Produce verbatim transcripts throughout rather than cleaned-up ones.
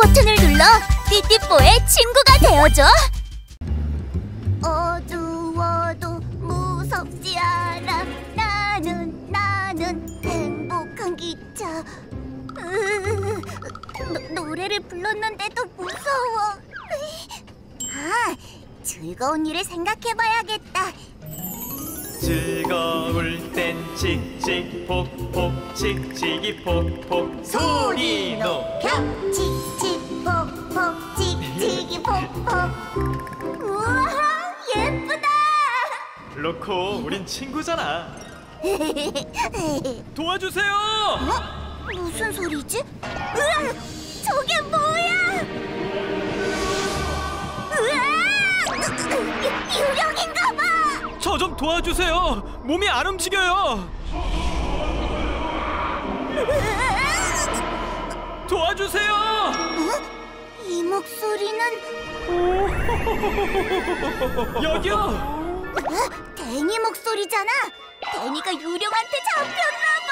버튼을 눌러 띠띠뽀의 친구가 되어줘. 어두워도 무섭지 않아. 나는 나는 행복한 기차. 으, 노, 노래를 불렀는데도 무서워. 아, 즐거운 일을 생각해봐야겠다. 즐거울 땐 칙칙 폭폭 칙칙이 폭폭 소리 높여 칙칙 폭폭 칙칙이 폭폭. 우와, 예쁘다. 로코, 우린 친구잖아. 도와주세요. 어? 무슨 소리지? 으아, 저게 뭐야? 으아, 유령인가 봐. 저 좀 도와주세요! 몸이 안 움직여요! 도와주세요! 어? 이 목소리는... 여기요! 어? 대니 목소리잖아! 대니가 유령한테 잡혔나봐!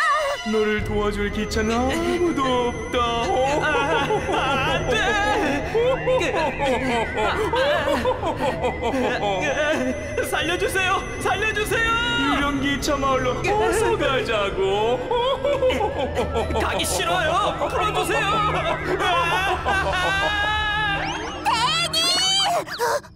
너를 도와줄 기차는 아무도 없다! 아, 안 돼! 살려주세요! 살려주세요! 유령기차 마을로 어서 가자고! 가기 싫어요! 풀어주세요! 대니!